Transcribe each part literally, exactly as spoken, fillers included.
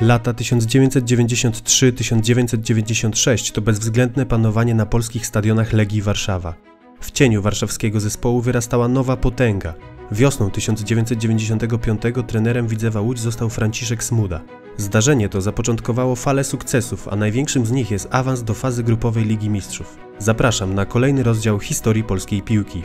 Lata tysiąc dziewięćset dziewięćdziesiąt trzy do tysiąc dziewięćset dziewięćdziesiąt sześć to bezwzględne panowanie na polskich stadionach Legii Warszawa. W cieniu warszawskiego zespołu wyrastała nowa potęga. Wiosną tysiąc dziewięćset dziewięćdziesiątego piątego trenerem Widzewa Łódź został Franciszek Smuda. Zdarzenie to zapoczątkowało falę sukcesów, a największym z nich jest awans do fazy grupowej Ligi Mistrzów. Zapraszam na kolejny rozdział Historii Polskiej Piłki.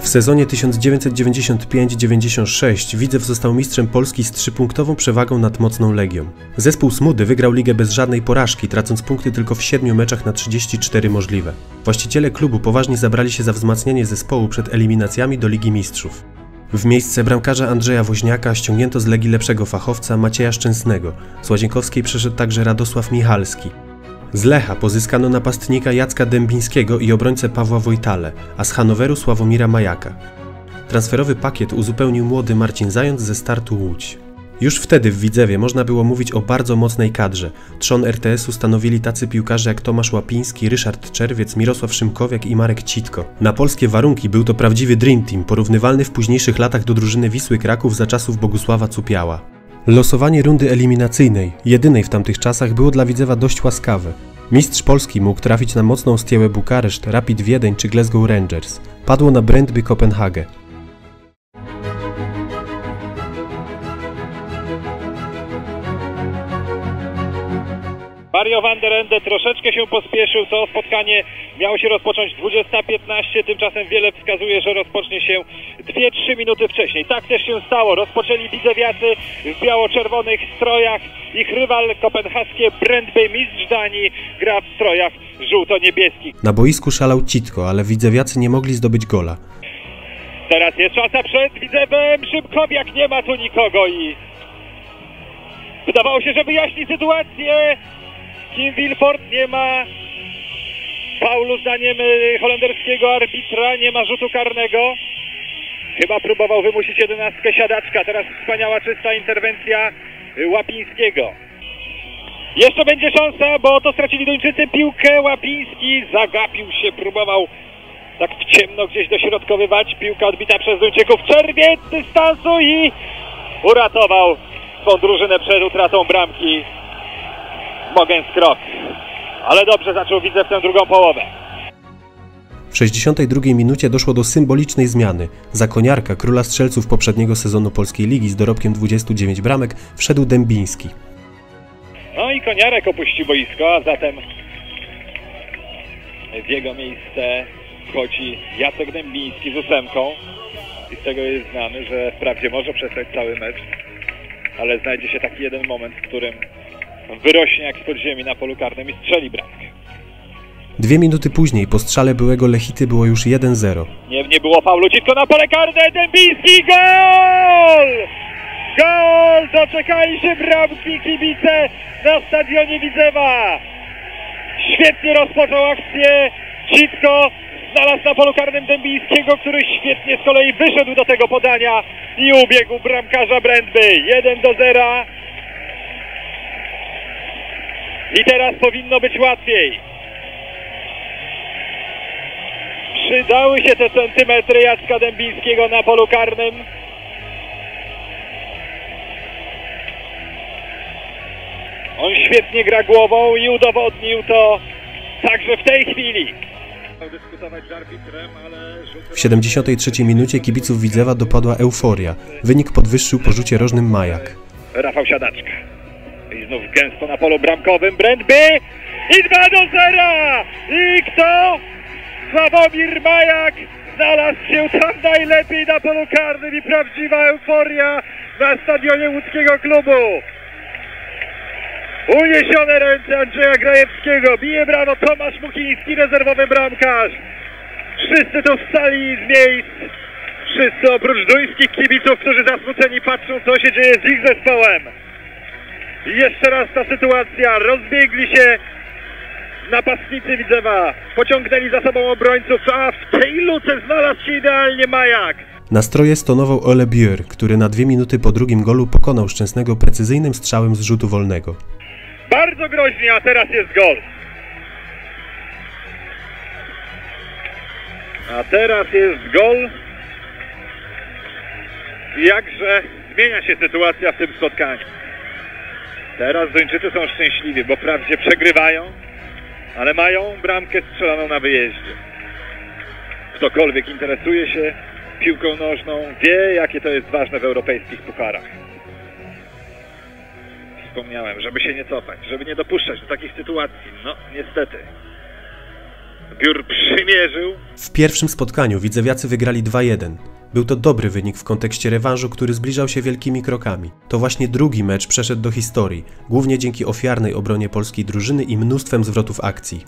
W sezonie tysiąc dziewięćset dziewięćdziesiąt pięć dziewięćdziesiąt sześć Widzew został mistrzem Polski z trzypunktową przewagą nad mocną Legią. Zespół Smudy wygrał ligę bez żadnej porażki, tracąc punkty tylko w siedmiu meczach na trzydzieści cztery możliwe. Właściciele klubu poważnie zabrali się za wzmacnianie zespołu przed eliminacjami do Ligi Mistrzów. W miejsce bramkarza Andrzeja Woźniaka ściągnięto z Legii lepszego fachowca Macieja Szczęsnego. Z Łazienkowskiej przeszedł także Radosław Michalski. Z Lecha pozyskano napastnika Jacka Dębińskiego i obrońcę Pawła Wojtale, a z Hannoveru Sławomira Majaka. Transferowy pakiet uzupełnił młody Marcin Zając ze Startu Łódź. Już wtedy w Widzewie można było mówić o bardzo mocnej kadrze. Trzon er te esu stanowili tacy piłkarze jak Tomasz Łapiński, Ryszard Czerwiec, Mirosław Szymkowiak i Marek Citko. Na polskie warunki był to prawdziwy dream team, porównywalny w późniejszych latach do drużyny Wisły Kraków za czasów Bogusława Cupiała. Losowanie rundy eliminacyjnej, jedynej w tamtych czasach, było dla Widzewa dość łaskawe. Mistrz Polski mógł trafić na mocną Steauę Bukareszt, Rapid Wiedeń czy Glasgow Rangers. Padło na Brøndby Kopenhagę. Mario van der Ende troszeczkę się pospieszył, to spotkanie miało się rozpocząć dwudziesta piętnaście, tymczasem wiele wskazuje, że rozpocznie się dwie trzy minuty wcześniej. Tak też się stało, rozpoczęli widzewiacy w biało-czerwonych strojach, ich rywal kopenhaskie Brøndby, mistrz Danii, gra w strojach żółto-niebieskich. Na boisku szalał Citko, ale widzewiacy nie mogli zdobyć gola. Teraz jest szansa przed Widzewem, Szymkowiak, nie ma tu nikogo i wydawało się, że wyjaśni sytuację. Kim Vilfort nie ma faulu, zdaniem holenderskiego arbitra, nie ma rzutu karnego. Chyba próbował wymusić jedenastkę siadaczka. Teraz wspaniała, czysta interwencja Łapińskiego. Jeszcze będzie szansa, bo to stracili Duńczycy piłkę. Łapiński zagapił się, próbował tak w ciemno gdzieś dośrodkowywać. Piłka odbita przez Duńczyków. Czerwiec z dystansu i uratował swą drużynę przed utratą bramki. Morgan Krok, ale dobrze zaczął Widzew tę drugą połowę. W sześćdziesiątej drugiej minucie doszło do symbolicznej zmiany. Zakoniarka króla strzelców poprzedniego sezonu Polskiej Ligi z dorobkiem dwudziestu dziewięciu bramek wszedł Dębiński. No i Koniarek opuści boisko, a zatem w jego miejsce wchodzi Jacek Dębiński z ósemką. I z tego jest znany, że wprawdzie może przestać cały mecz, ale znajdzie się taki jeden moment, w którym wyrośnie jak spod ziemi na polu karnym i strzeli bramkę. Dwie minuty później po strzale byłego Lechity było już jeden zero. Nie, nie było faulu, Citko na pole karne, Dębiński, gol! Gol! Doczekali się bramki kibice na stadionie Widzewa. Świetnie rozpoczął akcję Citko, znalazł na polu karnym Dębińskiego, który świetnie z kolei wyszedł do tego podania i ubiegł bramkarza Brøndby. jeden do zera. I teraz powinno być łatwiej. Przydały się te centymetry Jacka Dębińskiego na polu karnym. On świetnie gra głową i udowodnił to także w tej chwili. W siedemdziesiątej trzeciej minucie kibiców Widzewa dopadła euforia. Wynik podwyższył po rzucie rożnym Majak. Rafał Siadaczka. I znów gęsto na polu bramkowym Brøndby i dwa do zera! I kto? Sławomir Majak znalazł się tam najlepiej na polu karnym i prawdziwa euforia na stadionie łódzkiego klubu. Uniesione ręce Andrzeja Grajewskiego, bije brawo Tomasz Muchiński, rezerwowy bramkarz. Wszyscy tu wstali z miejsc, wszyscy oprócz duńskich kibiców, którzy zasmuceni patrzą, co się dzieje z ich zespołem. I jeszcze raz ta sytuacja, rozbiegli się napastnicy Widzewa, pociągnęli za sobą obrońców, a w tej luce znalazł się idealnie Majak. Nastroje stonował Ole Bühr, który na dwie minuty po drugim golu pokonał Szczęsnego precyzyjnym strzałem z rzutu wolnego. Bardzo groźnie, a teraz jest gol. A teraz jest gol. Jakże zmienia się sytuacja w tym spotkaniu. Teraz Duńczycy są szczęśliwi, bo wprawdzie przegrywają, ale mają bramkę strzeloną na wyjeździe. Ktokolwiek interesuje się piłką nożną wie, jakie to jest ważne w europejskich pucharach. Wspomniałem, żeby się nie cofać, żeby nie dopuszczać do takich sytuacji. No, niestety. Bühr przymierzył. W pierwszym spotkaniu Widzewiacy wygrali dwa jeden. Był to dobry wynik w kontekście rewanżu, który zbliżał się wielkimi krokami. To właśnie drugi mecz przeszedł do historii, głównie dzięki ofiarnej obronie polskiej drużyny i mnóstwem zwrotów akcji.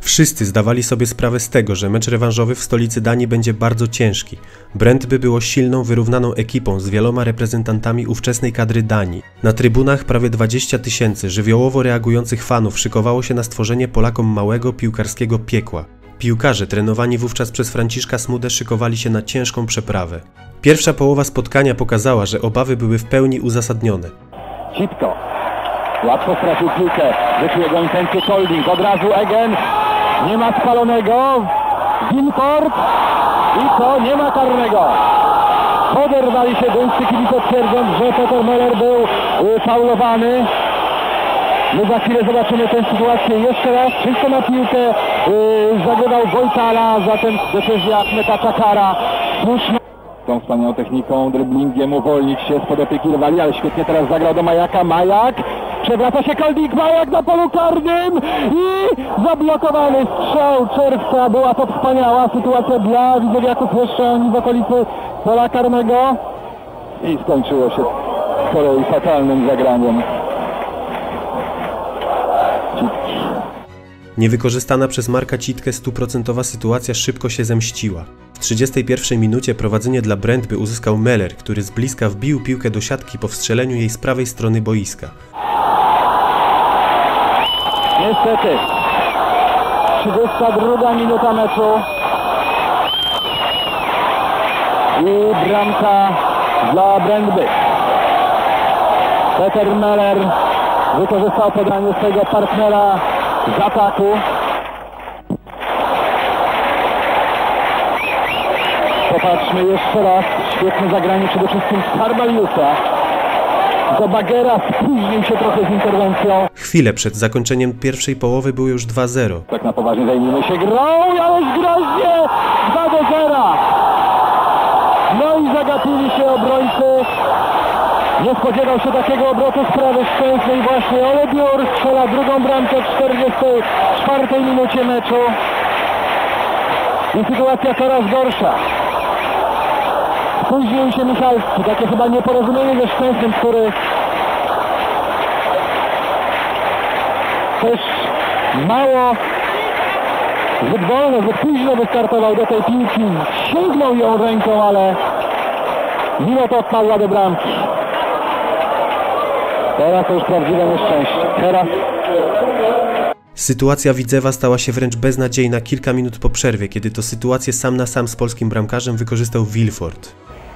Wszyscy zdawali sobie sprawę z tego, że mecz rewanżowy w stolicy Danii będzie bardzo ciężki. Brøndby było silną, wyrównaną ekipą z wieloma reprezentantami ówczesnej kadry Danii. Na trybunach prawie dwadzieścia tysięcy żywiołowo reagujących fanów szykowało się na stworzenie Polakom małego piłkarskiego piekła. Piłkarze trenowani wówczas przez Franciszka Smudę szykowali się na ciężką przeprawę. Pierwsza połowa spotkania pokazała, że obawy były w pełni uzasadnione. Citko. Łatwo stracił piłkę. Wyczuł jego intencję holding. Od razu Egen. Nie ma spalonego, Vilfort i to nie ma karnego. Poderwali się duńscy kibice, twierdząc, że Peter Møller był faulowany. My za chwilę zobaczymy tę sytuację jeszcze raz. Czysto na piłkę yy, zagrał Wojtala, zatem decyzja Ahmeta Czakara. Słuszna. Tą wspaniałą techniką, driblingiem uwolnić się spod opieki rywali, ale świetnie teraz zagrał do Majaka. Majak. Przewraca się Koldik, Majak na polu karnym i zablokowany strzał Czerwca. Była to wspaniała sytuacja dla Widzewiaków, jeszcze oni w okolicy pola karnego. I skończyło się z kolei fatalnym zagraniem. Niewykorzystana przez Marka Citkę stuprocentowa sytuacja szybko się zemściła. W trzydziestej pierwszej minucie prowadzenie dla Brøndby uzyskał Møller, który z bliska wbił piłkę do siatki po wstrzeleniu jej z prawej strony boiska. Niestety, trzydziesta druga minuta meczu i bramka dla Brøndby. Peter Møller wykorzystał podanie swojego partnera z ataku. Popatrzmy jeszcze raz, świetne zagranie przede wszystkim Harbaliusa. Do Bagera spóźnił się trochę z interwencją. Chwilę przed zakończeniem pierwszej połowy było już dwa zero. Tak na poważnie zajmijmy się grą, ale groźnie! dwa do zera! No i zagatili się obrońcy. Nie spodziewał się takiego obrotu sprawy szczęsnej właśnie. Ole Bühr strzela drugą bramkę w czterdziestej czwartej minucie meczu. I sytuacja coraz gorsza. Spóźnił się Michalski, takie chyba nieporozumienie ze Szczęsnym, który też mało, zbyt wolno, zbyt późno wystartował do tej piłki, sięgnął ją ręką, ale mimo to odpadła do bramki. Teraz to już prawdziwe nieszczęście. Teraz... Sytuacja Widzewa stała się wręcz beznadziejna kilka minut po przerwie, kiedy to sytuację sam na sam z polskim bramkarzem wykorzystał Vilfort.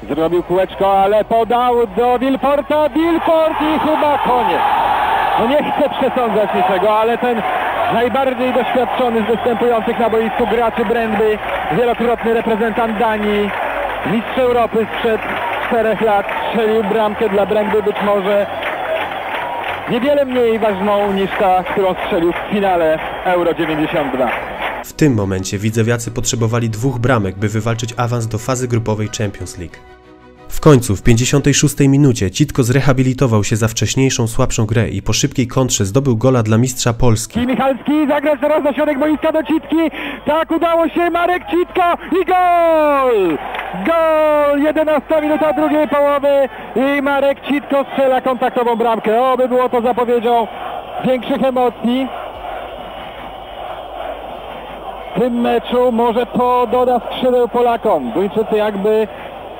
Zrobił kółeczko, ale podał do Vilforta, Vilfort i chyba koniec. No nie chcę przesądzać niczego, ale ten najbardziej doświadczony z występujących na boisku graczy Brøndby, wielokrotny reprezentant Danii, mistrz Europy sprzed czterech lat, strzelił bramkę dla Brøndby, być może niewiele mniej ważną niż ta, którą strzelił w finale Euro dziewięćdziesiąt dwa. W tym momencie Widzewiacy potrzebowali dwóch bramek, by wywalczyć awans do fazy grupowej Champions League. W końcu, w pięćdziesiątej szóstej minucie, Citko zrehabilitował się za wcześniejszą, słabszą grę i po szybkiej kontrze zdobył gola dla mistrza Polski. Michalski zagrać teraz na środek boiska do Citki. Tak, udało się, Marek Citko i gol! Gol! jedenasta minuta drugiej połowy i Marek Citko strzela kontaktową bramkę. Oby było to zapowiedzią większych emocji. W tym meczu może to doda skrzydeł Polakom. Duńczycy jakby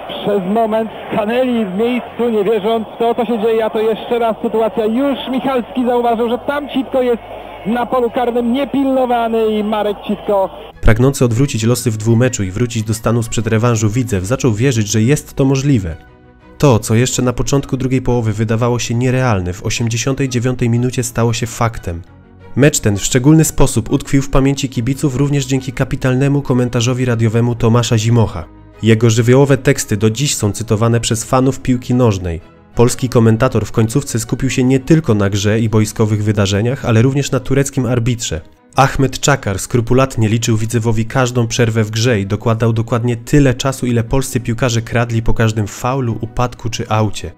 przez moment stanęli w miejscu, nie wierząc w to, co się dzieje, a to jeszcze raz sytuacja. Już Michalski zauważył, że tam Citko jest na polu karnym niepilnowany i Marek Citko... Pragnący odwrócić losy w dwumeczu i wrócić do stanu sprzed rewanżu Widzew zaczął wierzyć, że jest to możliwe. To, co jeszcze na początku drugiej połowy wydawało się nierealne, w osiemdziesiątej dziewiątej minucie stało się faktem. Mecz ten w szczególny sposób utkwił w pamięci kibiców również dzięki kapitalnemu komentarzowi radiowemu Tomasza Zimocha. Jego żywiołowe teksty do dziś są cytowane przez fanów piłki nożnej. Polski komentator w końcówce skupił się nie tylko na grze i boiskowych wydarzeniach, ale również na tureckim arbitrze. Ahmet Çakar skrupulatnie liczył Widzewowi każdą przerwę w grze i dokładał dokładnie tyle czasu, ile polscy piłkarze kradli po każdym faulu, upadku czy aucie.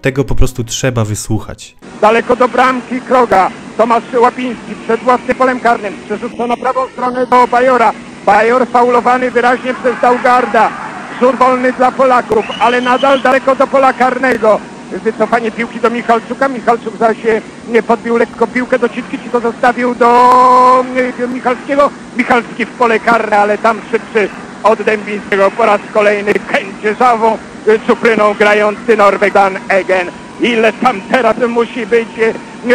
Tego po prostu trzeba wysłuchać. Daleko do bramki Kroga, Tomasz Łapiński przed własnym polem karnym, przerzucono na prawą stronę do Bajora. Bajor faulowany wyraźnie przez Daugaarda. Rzut wolny dla Polaków, ale nadal daleko do pola karnego. Wycofanie piłki do Michalczuka, Michalczuk zaś nie podbił lekko piłkę do Citki, Citko zostawił do Michalskiego. Michalski w pole karne, ale tam szybszy od Dębińskiego po raz kolejny kędzierzawą czupryną grający Norweg Dan Egen. Ile tam teraz musi być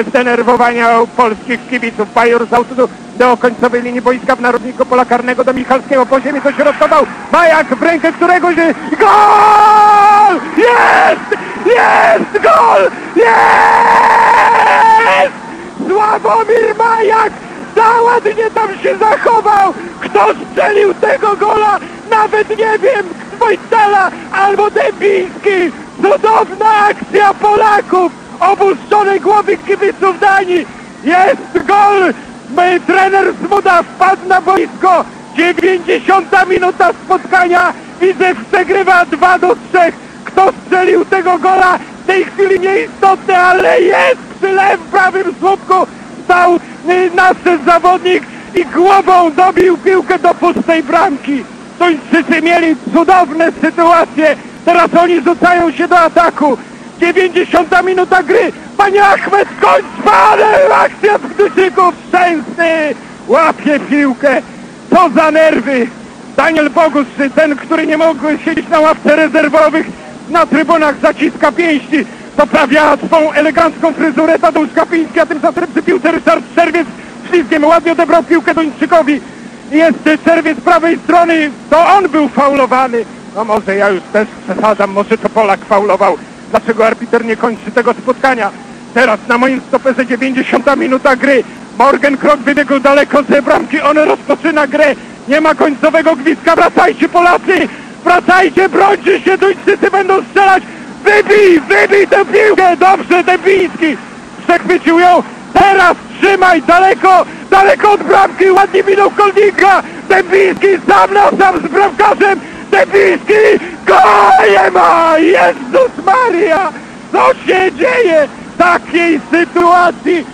zdenerwowania u polskich kibiców. Bajor z autodu do końcowej linii boiska w narożniku pola karnego do Michalskiego. Po ziemi dośrodkował Majak, w rękę któregoś gol! Jest! Jest! Gol! Jest! Sławomir Majak załadnie tam się zachował! Kto strzelił tego gola? Nawet nie wiem! Wojtala albo Dębiński! Cudowna akcja Polaków! Opuszczone głowy kibiców Danii! Jest gol! Trener Smuda wpadł na boisko! dziewięćdziesiąta minuta spotkania! Widzew przegrywa dwa do trzech! Kto strzelił tego gola? W tej chwili nieistotne, ale jest! Przy lewym prawym słupku stał nasz zawodnik i głową dobił piłkę do pustej bramki! Tuńczycy mieli cudowne sytuacje, teraz oni rzucają się do ataku. dziewięćdziesiąta minuta gry, panie Ahmet, skończ pan! Akcja Pdusików, Szczęsny łapie piłkę, co za nerwy! Daniel Bogusz, ten, który nie mógł siedzieć na ławce rezerwowych, na trybunach zaciska pięści, poprawia swą elegancką fryzurę Tadeusz Kapiński, a tym zatem przy piłce Ryszard Czerwiec ślizgiem ładnie odebrał piłkę Duńczykowi. Jest Czerwiec z prawej strony, to on był faulowany. No może ja już też przesadzam, może to Polak faulował. Dlaczego arbiter nie kończy tego spotkania? Teraz na moim stoperze dziewięćdziesiąta minuta gry. Morgan Krok wybiegł daleko z bramki, on rozpoczyna grę. Nie ma końcowego gwizdka, wracajcie Polacy! Wracajcie, brońcie się, Duńczycy będą strzelać! Wybij, wybij tę piłkę! Dobrze, Dębiński przechwycił ją. Teraz trzymaj, daleko, daleko od bramki, ładnie minął kolnika. Dębiński sam na sam z bramkarzem. Dębiński, goje ma, Jezus Maria, co się dzieje? Takiej sytuacji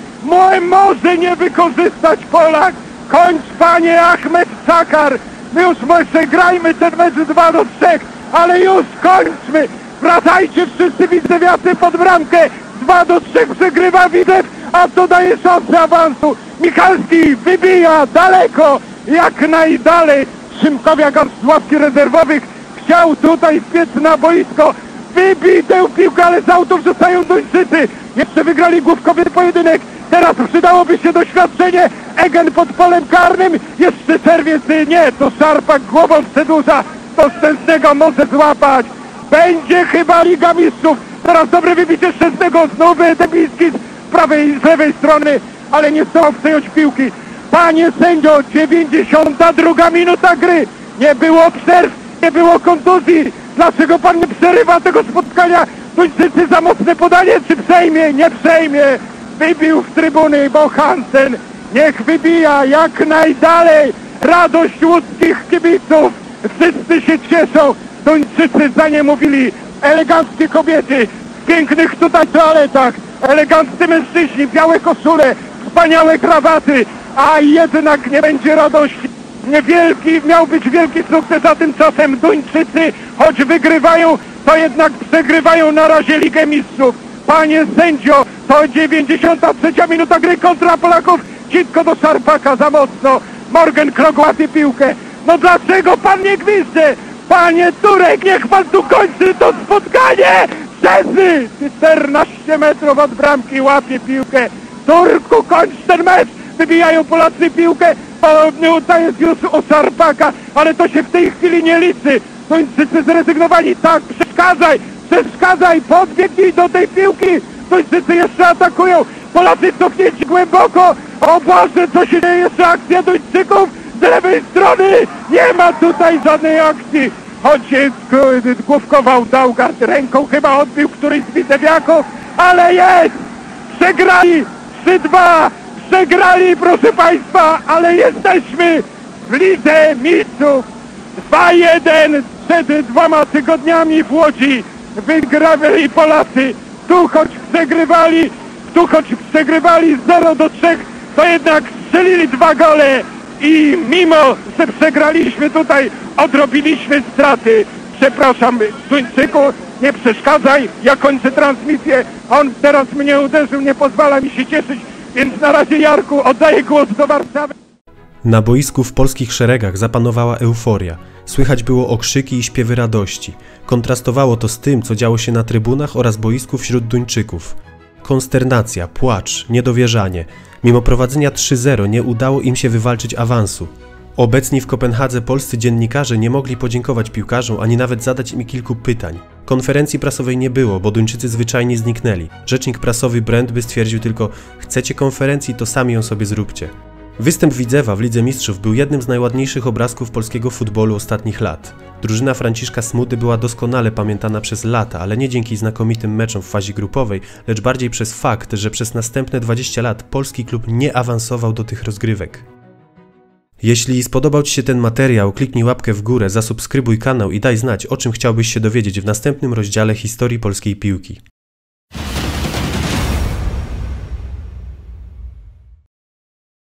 może nie wykorzystać Polak. Kończ panie Ahmet Çakar, my już może grajmy ten mecz dwa do trzech, ale już kończmy. Wracajcie wszyscy widzewiacy pod bramkę, dwa do trzech przegrywa Widzew, a to daje szansę awansu. Michalski wybija daleko, jak najdalej. Szymkowiak z ławki rezerwowych chciał tutaj wpiec na boisko. Wybij tę piłkę, ale z autów rzucają Duńczycy. Jeszcze wygrali główkowy pojedynek. Teraz przydałoby się doświadczenie. Egen pod polem karnym. Jeszcze Czerwiec, nie, to Szarpak głową przedłuża. To Szczęsnego może złapać. Będzie chyba Liga Mistrzów. Teraz dobre wybicie Szczęsnego, znów Dębiński z prawej, z lewej strony, ale nie zdołał przejąć piłki. Panie sędzio, dziewięćdziesiąta druga minuta gry. Nie było przerw, nie było kontuzji. Dlaczego pan nie przerywa tego spotkania? Duńczycy za mocne podanie, czy przejmie? Nie przejmie. Wybił w trybuny Bohansen. Niech wybija jak najdalej. Radość łódzkich kibiców. Wszyscy się cieszą. Duńczycy za nie mówili. Eleganckie kobiety w pięknych tutaj toaletach. Eleganccy mężczyźni, białe koszule, wspaniałe krawaty, a jednak nie będzie radości. Niewielki, miał być wielki sukces, a tymczasem Duńczycy, choć wygrywają, to jednak przegrywają na razie Ligę Mistrzów. Panie sędzio, to dziewięćdziesiąta trzecia minuta gry, kontra Polaków, Citko do Szarpaka za mocno, Morgan Krok łapie piłkę. No dlaczego pan nie gwizdze? Panie Turek, niech pan tu kończy to spotkanie! Szczęsny! czternaście metrów od bramki łapie piłkę. Turku, kończ ten mecz! Wybijają Polacy piłkę, to jest już u Szarpaka, ale to się w tej chwili nie liczy. Duńczycy zrezygnowani, tak, przeszkadzaj! przeszkadzaj, podbiegnij do tej piłki, Duńczycy jeszcze atakują, Polacy cofnięci głęboko, o Boże, co się dzieje, jeszcze akcja Duńczyków z lewej strony, nie ma tutaj żadnej akcji, choć się główkował Daugaard, ręką chyba odbił któryś z widzewiaków, ale jest, przegrali trzy dwa, przegrali, proszę Państwa, ale jesteśmy w Lidze Mistrzów. Dwa jeden, wtedy dwoma tygodniami w Łodzi wygrali Polacy, tu choć przegrywali, tu choć przegrywali zero do trzech, to jednak strzelili dwa gole i mimo, że przegraliśmy tutaj, odrobiliśmy straty. Przepraszam, Duńczyku, nie przeszkadzaj, ja kończę transmisję, on teraz mnie uderzył, nie pozwala mi się cieszyć, więc na razie, Jarku, oddaję głos do Warszawy. Na boisku w polskich szeregach zapanowała euforia. Słychać było okrzyki i śpiewy radości. Kontrastowało to z tym, co działo się na trybunach oraz boisku wśród Duńczyków. Konsternacja, płacz, niedowierzanie. Mimo prowadzenia trzy zero nie udało im się wywalczyć awansu. Obecni w Kopenhadze polscy dziennikarze nie mogli podziękować piłkarzom, ani nawet zadać im kilku pytań. Konferencji prasowej nie było, bo Duńczycy zwyczajnie zniknęli. Rzecznik prasowy Brøndby stwierdził tylko: chcecie konferencji, to sami ją sobie zróbcie. Występ Widzewa w Lidze Mistrzów był jednym z najładniejszych obrazków polskiego futbolu ostatnich lat. Drużyna Franciszka Smudy była doskonale pamiętana przez lata, ale nie dzięki znakomitym meczom w fazie grupowej, lecz bardziej przez fakt, że przez następne dwadzieścia lat polski klub nie awansował do tych rozgrywek. Jeśli spodobał Ci się ten materiał, kliknij łapkę w górę, zasubskrybuj kanał i daj znać, o czym chciałbyś się dowiedzieć w następnym rozdziale Historii Polskiej Piłki.